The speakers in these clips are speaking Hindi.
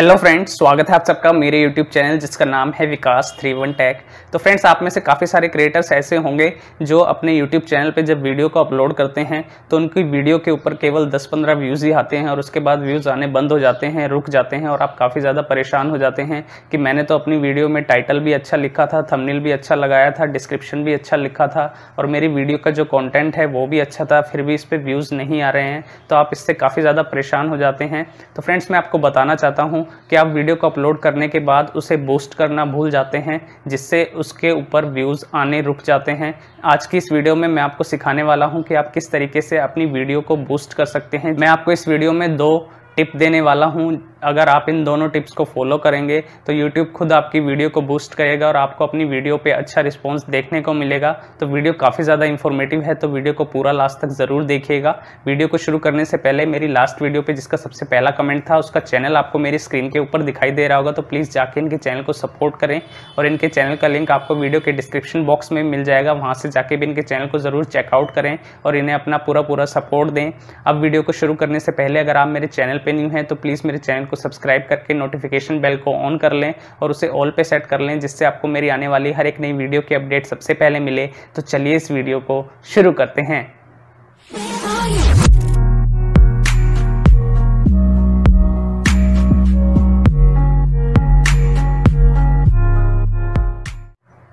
हेलो फ्रेंड्स, स्वागत है आप सबका मेरे यूट्यूब चैनल जिसका नाम है विकास31टेक। तो फ्रेंड्स, आप में से काफ़ी सारे क्रिएटर्स ऐसे होंगे जो अपने यूट्यूब चैनल पे जब वीडियो को अपलोड करते हैं तो उनकी वीडियो के ऊपर केवल 10-15 व्यूज़ ही आते हैं और उसके बाद व्यूज़ आने बंद हो जाते हैं, रुक जाते हैं और आप काफ़ी ज़्यादा परेशान हो जाते हैं कि मैंने तो अपनी वीडियो में टाइटल भी अच्छा लिखा था, थंबनेल भी अच्छा लगाया था, डिस्क्रिप्शन भी अच्छा लिखा था और मेरी वीडियो का जो कॉन्टेंट है वो भी अच्छा था, फिर भी इस पर व्यूज़ नहीं आ रहे हैं। तो आप इससे काफ़ी ज़्यादा परेशान हो जाते हैं। तो फ्रेंड्स, मैं आपको बताना चाहता हूँ कि आप वीडियो को अपलोड करने के बाद उसे बूस्ट करना भूल जाते हैं, जिससे उसके ऊपर व्यूज़ आने रुक जाते हैं। आज की इस वीडियो में मैं आपको सिखाने वाला हूं कि आप किस तरीके से अपनी वीडियो को बूस्ट कर सकते हैं। मैं आपको इस वीडियो में 2 टिप देने वाला हूं। अगर आप इन दोनों टिप्स को फॉलो करेंगे तो YouTube खुद आपकी वीडियो को बूस्ट करेगा और आपको अपनी वीडियो पे अच्छा रिस्पॉन्स देखने को मिलेगा। तो वीडियो काफ़ी ज़्यादा इन्फॉर्मेटिव है, तो वीडियो को पूरा लास्ट तक ज़रूर देखिएगा। वीडियो को शुरू करने से पहले मेरी लास्ट वीडियो पे जिसका सबसे पहला कमेंट था उसका चैनल आपको मेरी स्क्रीन के ऊपर दिखाई दे रहा होगा, तो प्लीज़ जाके इनके चैनल को सपोर्ट करें और इनके चैनल का लिंक आपको वीडियो के डिस्क्रिप्शन बॉक्स में मिल जाएगा। वहाँ से जाके भी इनके चैनल को ज़रूर चेकआउट करें और इन्हें अपना पूरा सपोर्ट दें। अब वीडियो को शुरू करने से पहले अगर आप मेरे चैनल पर न्यू हैं तो प्लीज़ मेरे चैनल को सब्सक्राइब करके नोटिफिकेशन बेल को ऑन कर लें और उसे ऑल पे सेट कर लें, जिससे आपको मेरी आने वाली हर एक नई वीडियो की अपडेट सबसे पहले मिले। तो चलिए इस वीडियो को शुरू करते हैं।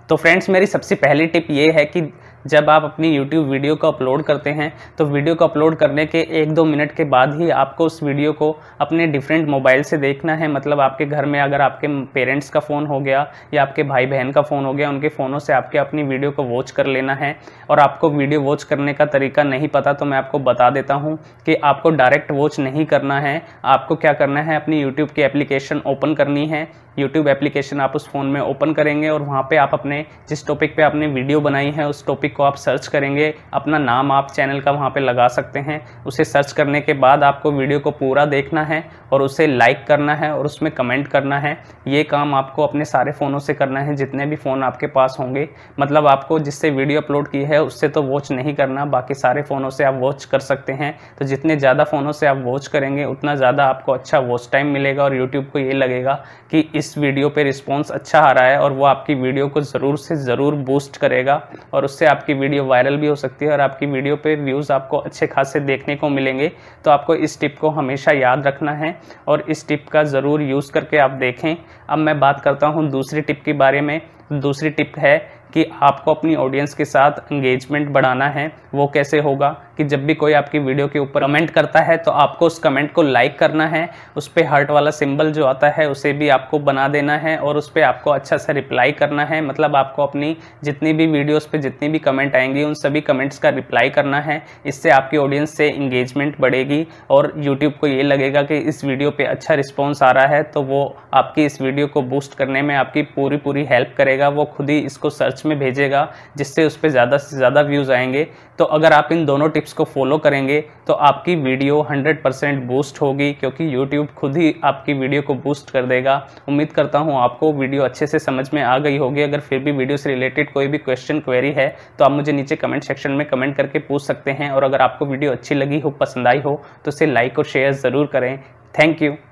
तो फ्रेंड्स, मेरी सबसे पहली टिप ये है कि जब आप अपनी YouTube वीडियो को अपलोड करते हैं तो वीडियो को अपलोड करने के 1-2 मिनट के बाद ही आपको उस वीडियो को अपने डिफरेंट मोबाइल से देखना है। मतलब आपके घर में अगर आपके पेरेंट्स का फ़ोन हो गया या आपके भाई बहन का फ़ोन हो गया, उनके फ़ोनों से आपके अपनी वीडियो को वॉच कर लेना है। और आपको वीडियो वॉच करने का तरीका नहीं पता तो मैं आपको बता देता हूँ कि आपको डायरेक्ट वॉच नहीं करना है। आपको क्या करना है, अपनी यूट्यूब की एप्लीकेशन ओपन करनी है। यूट्यूब एप्लीकेशन आप उस फ़ोन में ओपन करेंगे और वहाँ पे आप अपने जिस टॉपिक पे आपने वीडियो बनाई है उस टॉपिक को आप सर्च करेंगे। अपना नाम आप चैनल का वहाँ पे लगा सकते हैं। उसे सर्च करने के बाद आपको वीडियो को पूरा देखना है और उसे लाइक करना है और उसमें कमेंट करना है। ये काम आपको अपने सारे फ़ोनों से करना है, जितने भी फ़ोन आपके पास होंगे। मतलब आपको जिससे वीडियो अपलोड की है उससे तो वॉच नहीं करना, बाकी सारे फ़ोनों से आप वॉच कर सकते हैं। तो जितने ज़्यादा फ़ोनों से आप वॉच करेंगे उतना ज़्यादा आपको अच्छा वॉच टाइम मिलेगा और यूट्यूब को ये लगेगा कि इस वीडियो पे रिस्पॉन्स अच्छा आ रहा है और वो आपकी वीडियो को ज़रूर से ज़रूर बूस्ट करेगा और उससे आपकी वीडियो वायरल भी हो सकती है और आपकी वीडियो पे व्यूज़ आपको अच्छे खासे देखने को मिलेंगे। तो आपको इस टिप को हमेशा याद रखना है और इस टिप का ज़रूर यूज़ करके आप देखें। अब मैं बात करता हूँ दूसरी टिप के बारे में। दूसरी टिप है कि आपको अपनी ऑडियंस के साथ एंगेजमेंट बढ़ाना है। वो कैसे होगा कि जब भी कोई आपकी वीडियो के ऊपर कमेंट करता है तो आपको उस कमेंट को लाइक करना है, उस पर हार्ट वाला सिंबल जो आता है उसे भी आपको बना देना है और उस पर आपको अच्छा सा रिप्लाई करना है। मतलब आपको अपनी जितनी भी वीडियोस पे जितनी भी कमेंट आएंगी उन सभी कमेंट्स का रिप्लाई करना है। इससे आपकी ऑडियंस से इंगेजमेंट बढ़ेगी और यूट्यूब को ये लगेगा कि इस वीडियो पर अच्छा रिस्पॉन्स आ रहा है, तो वो आपकी इस वीडियो को बूस्ट करने में आपकी पूरी हेल्प करेगा। वो खुद ही इसको सर्च में भेजेगा, जिससे उस पर ज़्यादा से ज़्यादा व्यूज़ आएंगे। तो अगर आप इन दोनों टिप्स को फॉलो करेंगे तो आपकी वीडियो 100% बूस्ट होगी, क्योंकि YouTube खुद ही आपकी वीडियो को बूस्ट कर देगा। उम्मीद करता हूँ आपको वीडियो अच्छे से समझ में आ गई होगी। अगर फिर भी वीडियो से रिलेटेड कोई भी क्वेश्चन क्वेरी है तो आप मुझे नीचे कमेंट सेक्शन में कमेंट करके पूछ सकते हैं। और अगर आपको वीडियो अच्छी लगी हो, पसंद आई हो तो इसे लाइक और शेयर ज़रूर करें। Thank you.